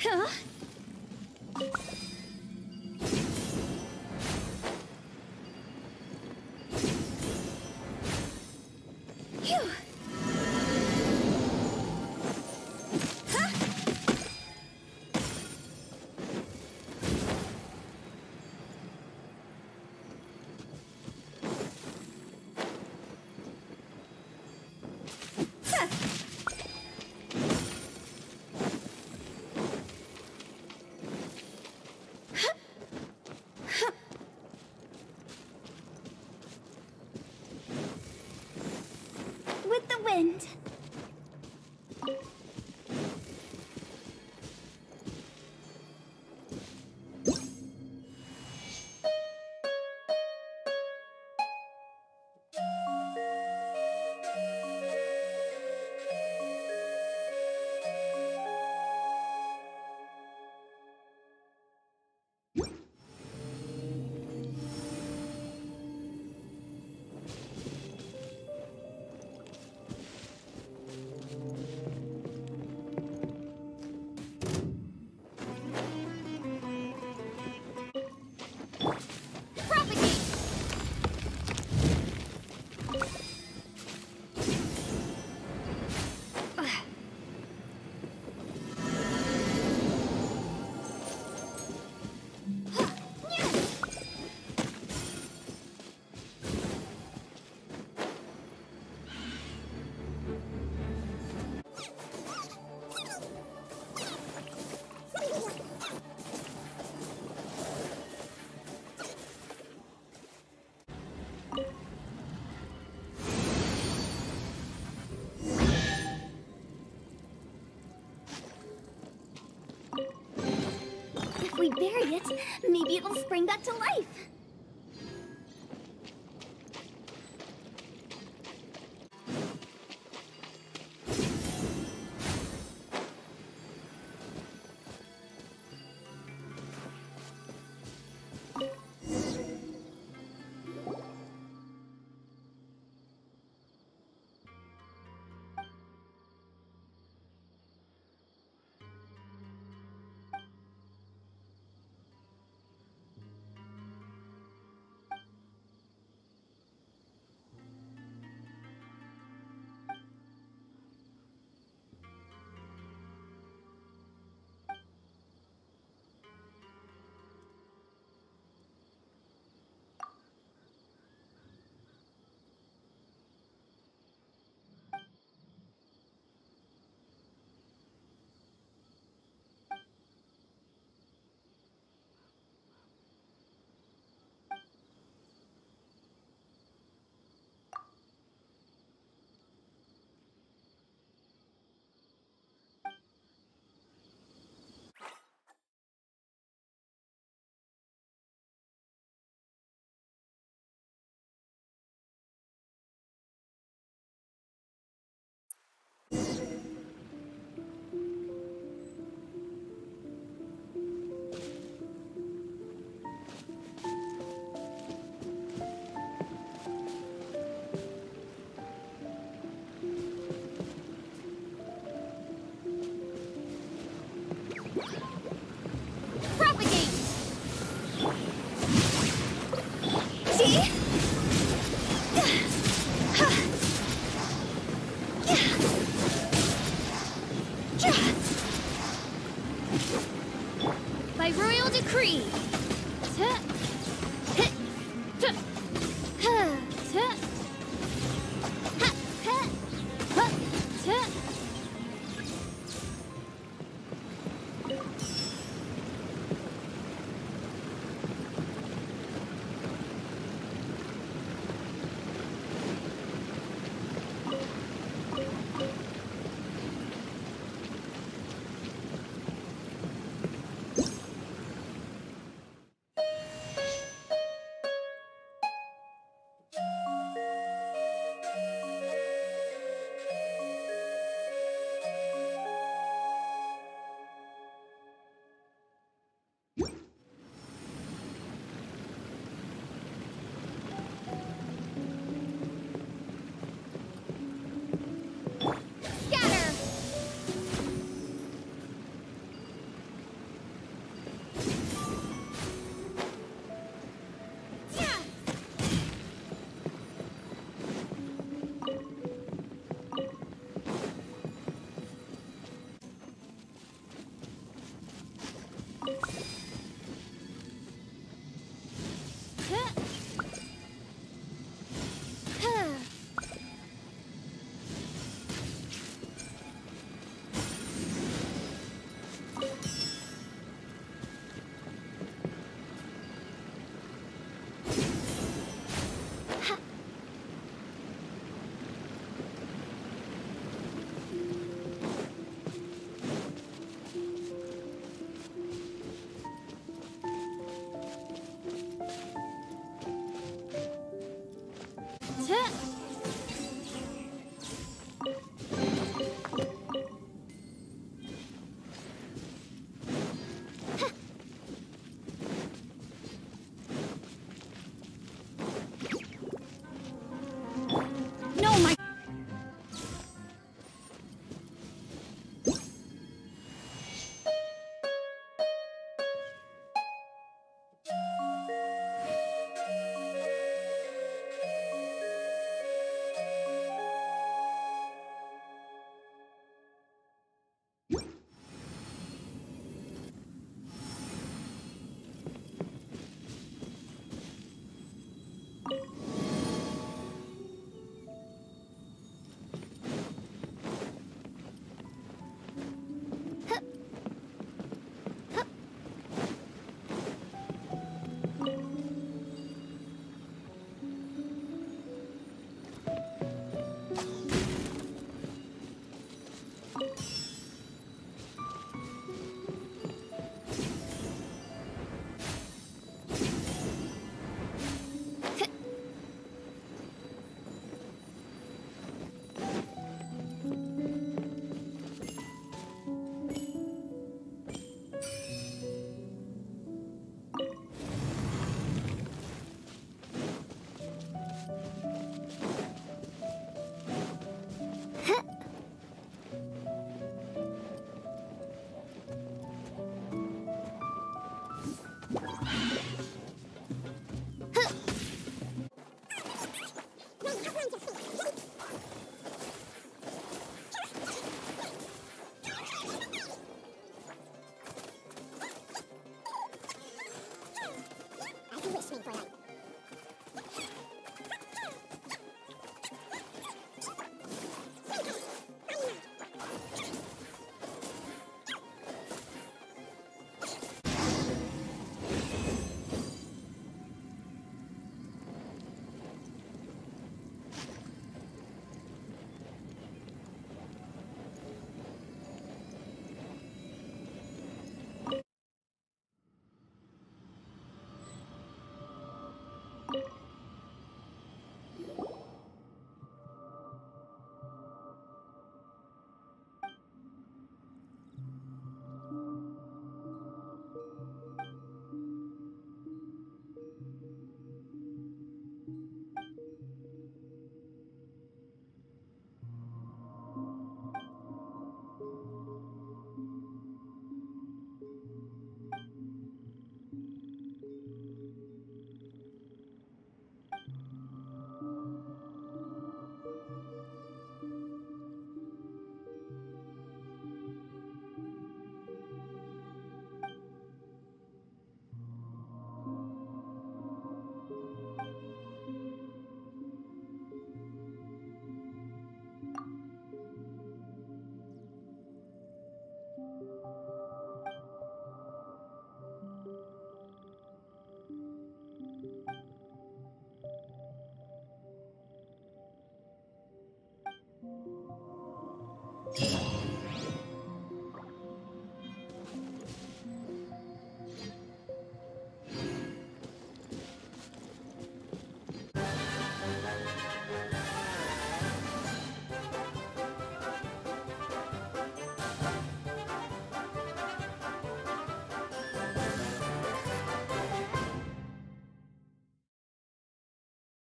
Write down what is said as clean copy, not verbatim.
Huh? Wind. If we bury it, maybe it'll spring back to life. By royal decree.